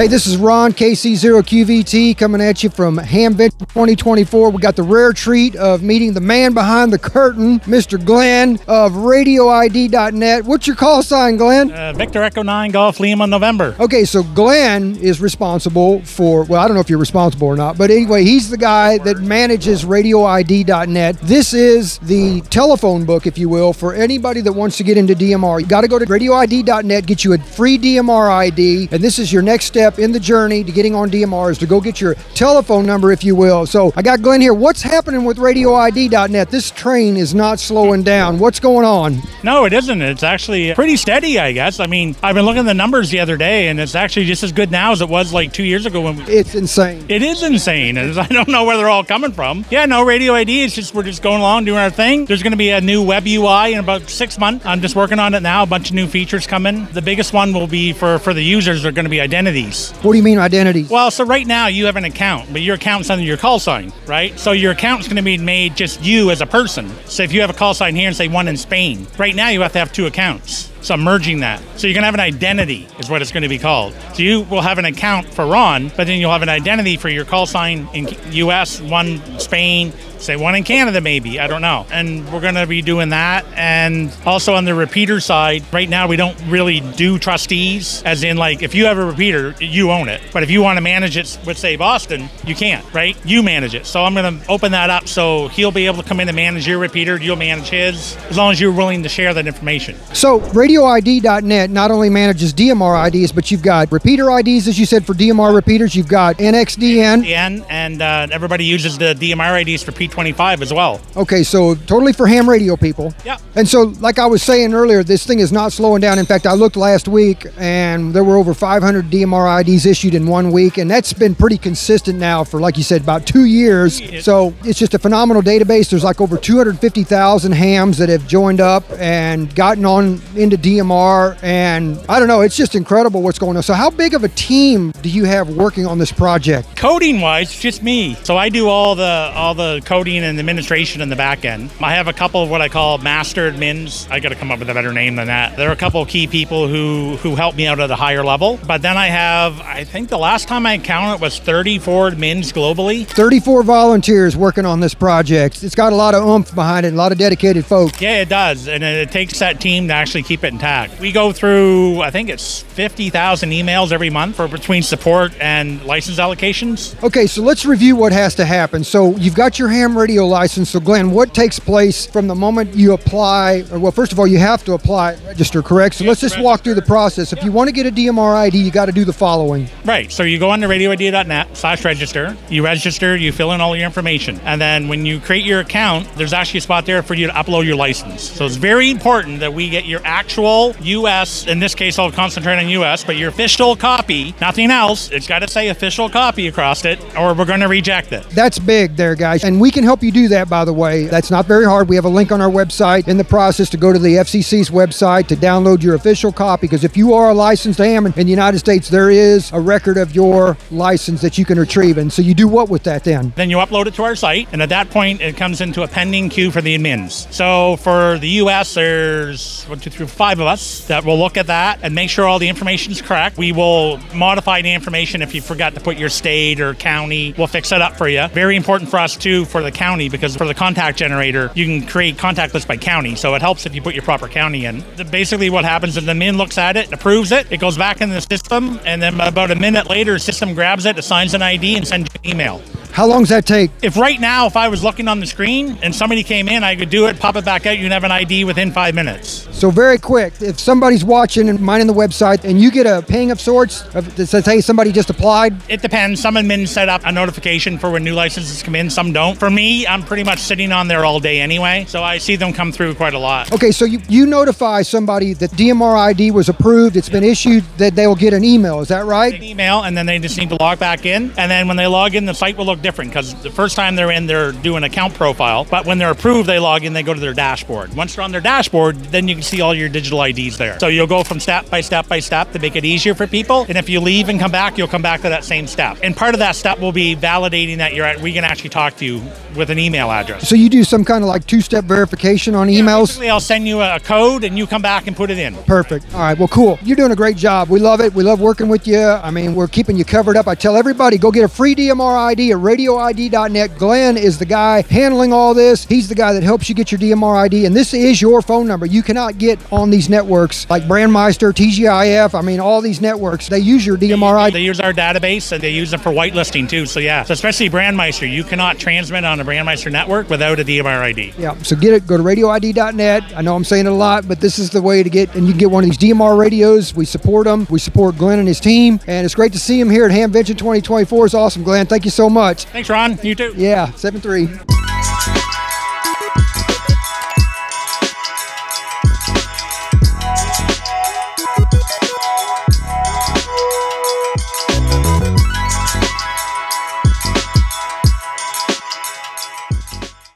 Hey, this is Ron, KC0QVT, coming at you from Hamvention 2024. We got the rare treat of meeting the man behind the curtain, Mr. Glenn of RadioID.net. What's your call sign, Glenn? Victor Echo 9, Golf Lima, November. Okay, so Glenn is responsible for, well, I don't know if you're responsible or not, but anyway, he's the guy that manages RadioID.net. This is the telephone book, if you will, for anybody that wants to get into DMR. You got to go to RadioID.net, get you a free DMR ID, and this is your next step in the journey to getting on DMRs, to go get your telephone number, if you will. So I got Glenn here. What's happening with RadioID.net? This train is not slowing down. What's going on? No, it isn't. It's actually pretty steady, I guess. I mean, I've been looking at the numbers the other day, and it's actually just as good now as it was like 2 years ago. It's insane. It is insane. I don't know where they're all coming from. Yeah, no, Radio ID, it's just, we're just going along, doing our thing. There's going to be a new web UI in about 6 months. I'm just working on it now. A bunch of new features coming. The biggest one will be for the users, they're going to be identities. What do you mean identity? Well, so right now you have an account, but your account's under your call sign, right? So your account's going to be made just you as a person. So if you have a call sign here and say one in Spain, right now you have to have two accounts. So I'm merging that. So you're going to have an identity is what it's going to be called. So you will have an account for Ron, but then you'll have an identity for your call sign in US, one Spain, say one in Canada maybe, I don't know. And we're going to be doing that. And also on the repeater side, right now we don't really do trustees, as in like if you have a repeater, you own it. But if you want to manage it with, say, Boston, you can't, right? You manage it. So I'm going to open that up so he'll be able to come in and manage your repeater, you'll manage his, as long as you're willing to share that information. So RadioID.net not only manages DMR IDs, but you've got repeater IDs, as you said, for DMR repeaters. You've got NXDN. And everybody uses the DMR IDs for P25 as well. Okay, so totally for ham radio people. Yeah. And so, like I was saying earlier, this thing is not slowing down. In fact, I looked last week, and there were over 500 DMR IDs issued in 1 week, and that's been pretty consistent now for, like you said, about 2 years. So it's just a phenomenal database. There's like over 250,000 hams that have joined up and gotten on into DMR, and I don't know, it's just incredible what's going on. So how big of a team do you have working on this project? Coding wise, just me. So I do all the coding and administration in the back end. I have a couple of what I call master admins. I gotta come up with a better name than that. There are a couple of key people who help me out at a higher level. But then I have, I think the last time I counted was 34 admins globally. 34 volunteers working on this project. It's got a lot of oomph behind it, a lot of dedicated folks. Yeah, it does. And it takes that team to actually keep it intact. We go through, I think it's 50,000 emails every month for between support and license allocations. Okay, so let's review what has to happen. So you've got your ham radio license. So Glenn, what takes place from the moment you apply? Well, first of all, you have to apply, register, correct? So let's just walk through the process. If you want to get a DMR ID, you got to do the following. Right, so you go on to radioid.net/register. You register, you fill in all your information. And then when you create your account, there's actually a spot there for you to upload your license. So it's very important that we get your actual U.S., in this case I'll concentrate on U.S., but your official copy, nothing else, it's got to say official copy across it, or we're going to reject it. That's big there, guys, and we can help you do that, by the way. That's not very hard. We have a link on our website in the process to go to the FCC's website to download your official copy, because if you are a licensed ham in the United States, there is a record of your license that you can retrieve, and so you do what with that then? Then you upload it to our site, and at that point, it comes into a pending queue for the admins. So for the U.S., there's 1, 2, 3, 5 of us that will look at that and make sure all the information is correct. We will modify the information if you forgot to put your state or county. We'll fix it up for you. Very important for us, too, for the county, because for the contact generator, you can create contact lists by county, so it helps if you put your proper county in. Basically, what happens is the admin looks at it, approves it, it goes back in the system, and then about a minute later, the system grabs it, assigns an ID, and sends you an email. How long does that take? If right now, if I was looking on the screen and somebody came in, I could do it, pop it back out, you'd have an ID within 5 minutes. So very quick. If somebody's watching and minding the website and you get a ping of sorts that says, hey, somebody just applied? It depends. Some admins set up a notification for when new licenses come in, some don't. For me, I'm pretty much sitting on there all day anyway, so I see them come through quite a lot. Okay, so you notify somebody that DMR ID was approved, it's been issued, that they will get an email, is that right? An email, and then they just need to log back in, and then when they log in, the site will look look different because the first time they're in, they're doing account profile. But when they're approved, they log in, they go to their dashboard. Once they're on their dashboard, then you can see all your digital IDs there. So you'll go from step by step by step to make it easier for people. And if you leave and come back, you'll come back to that same step. And part of that step will be validating that you're at, we can actually talk to you with an email address. So you do some kind of like two-step verification on emails? Basically, I'll send you a code and you come back and put it in. Perfect. All right. Well, cool. You're doing a great job. We love it. We love working with you. I mean, we're keeping you covered up. I tell everybody, go get a free DMR ID at RadioID.net. Glenn is the guy handling all this. He's the guy that helps you get your DMR ID. And this is your phone number. You cannot get on these networks like Brandmeister, TGIF. I mean, all these networks, they use your DMR ID. They use our database and they use them for whitelisting too. So yeah, so especially Brandmeister, you cannot transmit on a Brandmeister network without a DMR ID. Yeah, so get it. Go to RadioID.net. I know I'm saying it a lot, but this is the way to get, and you can get one of these DMR radios. We support them. We support Glenn and his team, and it's great to see him here at Hamvention 2024. It's awesome, Glenn. Thank you so much. Thanks, Ron. You too. Yeah, 7-3.